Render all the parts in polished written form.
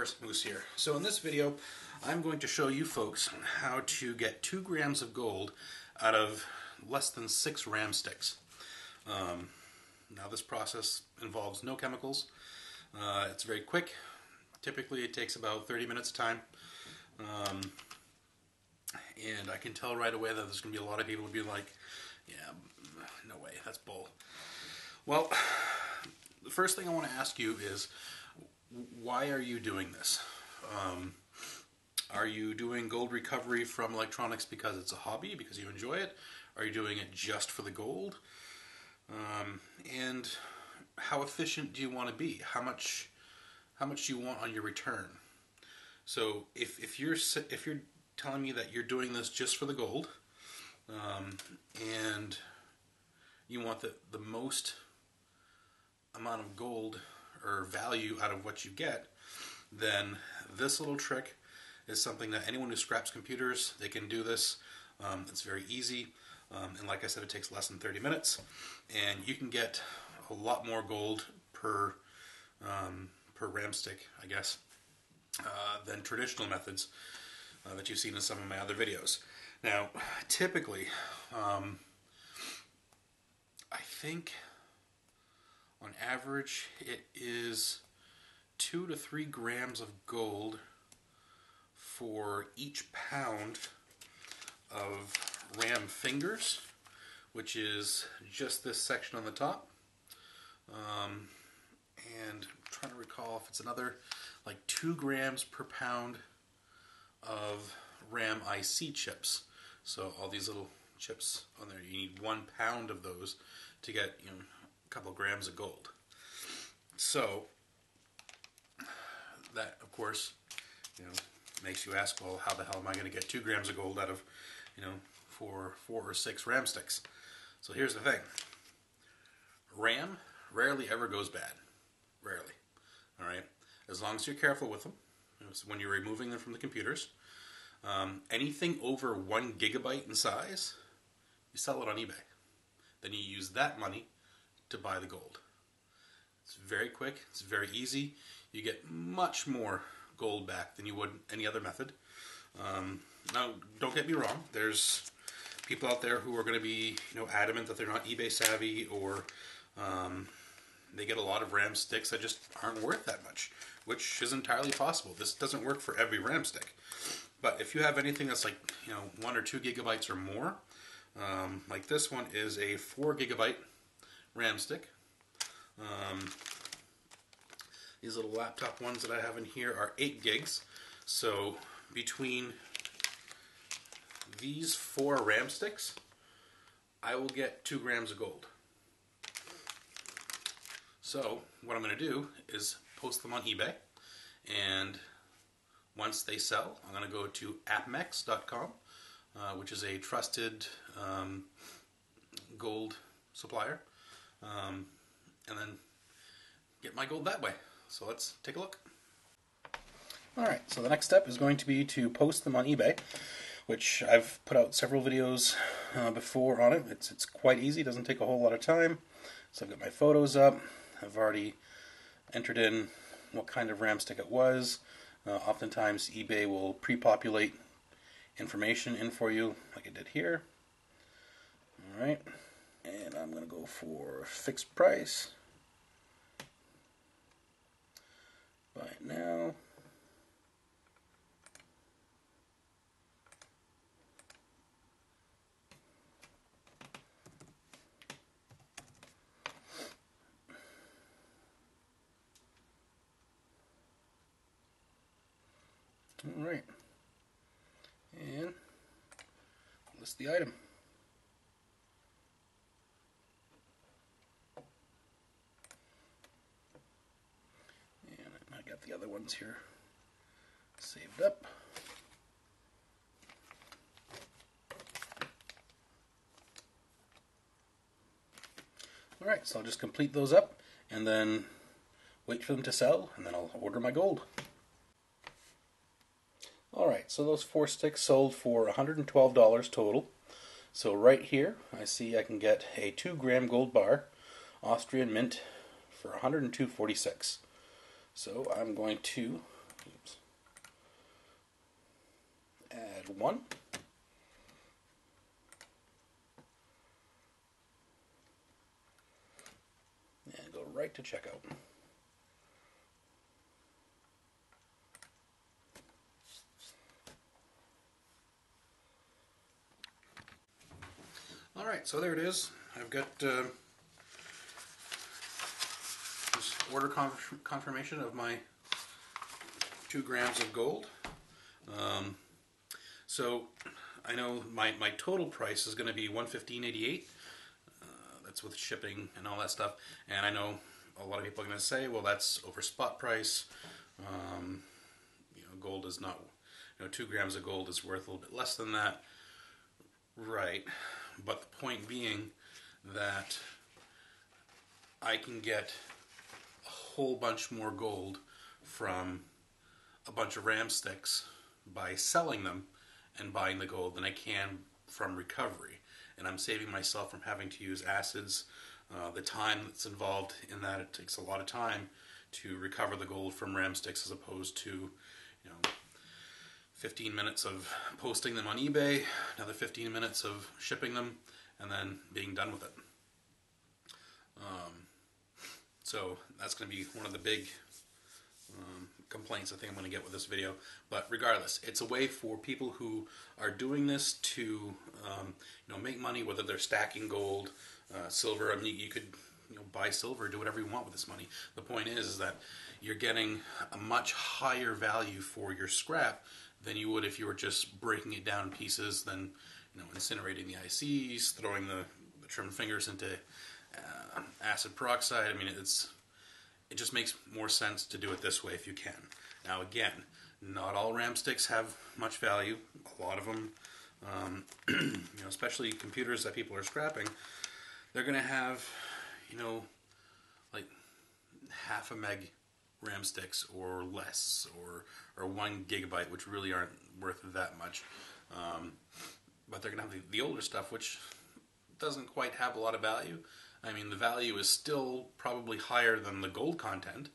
Purse Moose here. So in this video I'm going to show you folks how to get 2 grams of gold out of less than 6 ram sticks. Now this process involves no chemicals. It's very quick. Typically it takes about 30 minutes time. And I can tell right away that there's going to be a lot of people who be like, yeah, no way, that's bull. Well, the first thing I want to ask you is, why are you doing this? Are you doing gold recovery from electronics because it's a hobby, because you enjoy it? Are you doing it just for the gold? And how efficient do you want to be? How much do you want on your return? So if you're telling me that you're doing this just for the gold, and you want the most amount of gold or value out of what you get, then this little trick is something that anyone who scraps computers, they can do this. It's very easy, and like I said, it takes less than 30 minutes, and you can get a lot more gold per ram stick, I guess, than traditional methods that you've seen in some of my other videos. Now, typically, I think on average, it is 2 to 3 grams of gold for each pound of ram fingers, which is just this section on the top. And I'm trying to recall if it's another like 2 grams per pound of RAM IC chips. So all these little chips on there, you need 1 pound of those to get, you know, couple grams of gold. So that, of course, you know, makes you ask, well, how the hell am I going to get 2 grams of gold out of, you know, four or six ram sticks? So here's the thing. RAM rarely ever goes bad. Rarely. All right. As long as you're careful with them, you know, so when you're removing them from the computers, anything over 1 gigabyte in size, you sell it on eBay. Then you use that money to buy the gold. It's very quick, it's very easy. You get much more gold back than you would any other method. Now, don't get me wrong, there's people out there who are going to be, you know, adamant that they're not eBay savvy, or they get a lot of ram sticks that just aren't worth that much, which is entirely possible. This doesn't work for every ram stick. But if you have anything that's like, you know, 1 or 2 gigabytes or more, like this one is a 4 gigabyte ram stick. These little laptop ones that I have in here are 8 gigs. So between these 4 ram sticks, I will get 2 grams of gold. So what I'm going to do is post them on eBay, and once they sell, I'm going to go to APMEX.com, which is a trusted gold supplier. And then get my gold that way. So let's take a look. Alright, so the next step is going to be to post them on eBay, which I've put out several videos before on it. It's quite easy, doesn't take a whole lot of time. So I've got my photos up. I've already entered in what kind of ram stick it was. Oftentimes eBay will pre-populate information in for you, like it did here. Alright. And I'm going to go for fixed price. Buy it now. All right. And list the item. The other ones here saved up. Alright, so I'll just complete those up and then wait for them to sell, and then I'll order my gold. Alright, so those 4 sticks sold for $112 total. So right here I see I can get a 2 gram gold bar, Austrian mint, for $102.46. So I'm going to Oops. Add 1. And go right to checkout. Alright, so there it is. I've got this order confirmation of my 2 grams of gold. So I know my total price is going to be $115.88. That's with shipping and all that stuff. And I know a lot of people are going to say, well, that's over spot price. You know, gold is not, you know, 2 grams of gold is worth a little bit less than that. Right. But the point being that I can get a whole bunch more gold from a bunch of ram sticks by selling them and buying the gold than I can from recovery. And I'm saving myself from having to use acids, the time that's involved in that. It takes a lot of time to recover the gold from ram sticks as opposed to, you know, 15 minutes of posting them on eBay, another 15 minutes of shipping them, and then being done with it. So that's going to be one of the big complaints I think I'm going to get with this video. But regardless, it's a way for people who are doing this to you know, make money, whether they're stacking gold, silver. I mean, you could, you know, buy silver, do whatever you want with this money. The point is that you're getting a much higher value for your scrap than you would if you were just breaking it down in pieces, then, you know, incinerating the ICs, throwing the trim fingers into acid peroxide. I mean, it just makes more sense to do it this way if you can. Now again, not all ram sticks have much value. A lot of them, you know, especially computers that people are scrapping, they're going to have, you know, like half a meg ram sticks or less, or 1 gigabyte, which really aren't worth that much. But they're going to have the older stuff, which doesn't quite have a lot of value. I mean, the value is still probably higher than the gold content,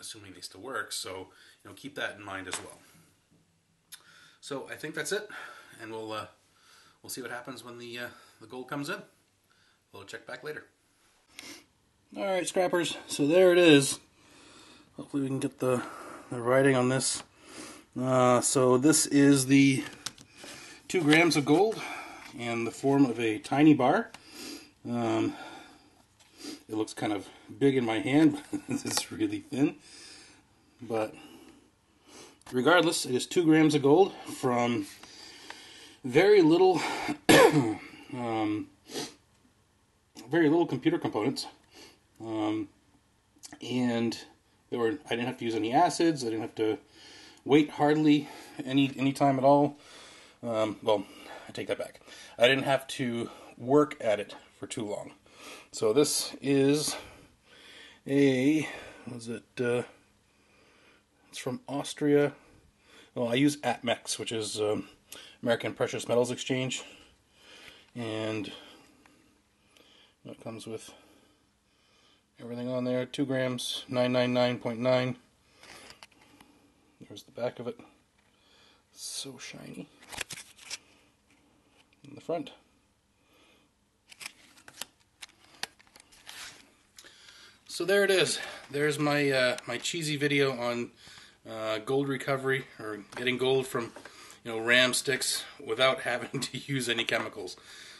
assuming they still work. So, you know, keep that in mind as well. So I think that's it, and we'll see what happens when the gold comes in. We'll check back later. Alright, scrappers, so there it is. Hopefully we can get the writing on this. So this is the 2 grams of gold in the form of a tiny bar. It looks kind of big in my hand, but it's really thin. But regardless, it is 2 grams of gold from very little, very little computer components. And there were, I didn't have to use any acids, I didn't have to wait hardly any time at all. Well, I take that back. I didn't have to work at it for too long. So this is a, was it, it's from Austria. Well, I use APMEX, which is American Precious Metals Exchange, and it comes with everything on there. 2 grams, 999.9. There's the back of it. So shiny. In the front. So there it is. There's my my cheesy video on gold recovery, or getting gold from, you know, ram sticks without having to use any chemicals.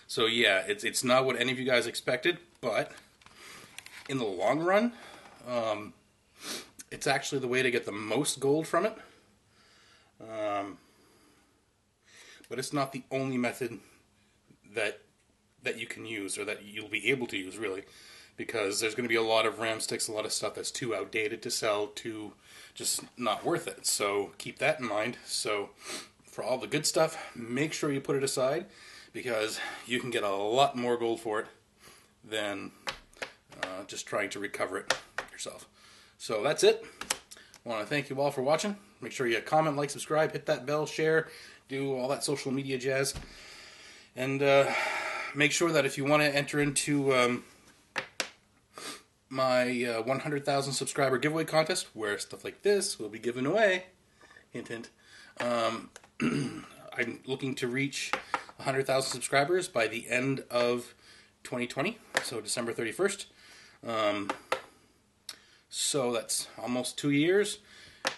So yeah, it's not what any of you guys expected, but in the long run, it's actually the way to get the most gold from it. But it's not the only method that you can use, or that you'll be able to use, really, because there's going to be a lot of ram sticks, a lot of stuff that's too outdated to sell, too just not worth it. So keep that in mind. So for all the good stuff, make sure you put it aside, because you can get a lot more gold for it than just trying to recover it yourself. So that's it. I want to thank you all for watching. Make sure you comment, like, subscribe, hit that bell, share, do all that social media jazz. And make sure that if you want to enter into my 100,000 subscriber giveaway contest, where stuff like this will be given away. Hint, hint. I'm looking to reach 100,000 subscribers by the end of 2020, so December 31st. So that's almost 2 years.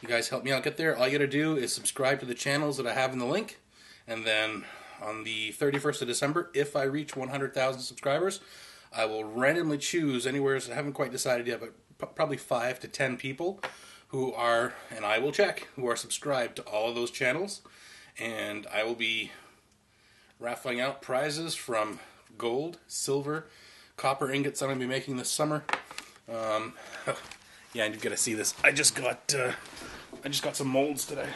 You guys help me out get there. All you gotta do is subscribe to the channels that I have in the link, and then on the 31st of December, if I reach 100,000 subscribers, I will randomly choose anywhere, so I haven't quite decided yet, but probably 5 to 10 people who are, and I will check, who are subscribed to all of those channels, and I will be raffling out prizes from gold, silver, copper ingots I'm going to be making this summer. Yeah, and you've got to see this. I just got some molds today.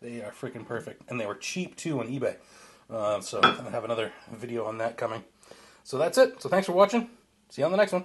They are freaking perfect, and they were cheap too on eBay. So I have another video on that coming. So that's it. So thanks for watching. See you on the next one.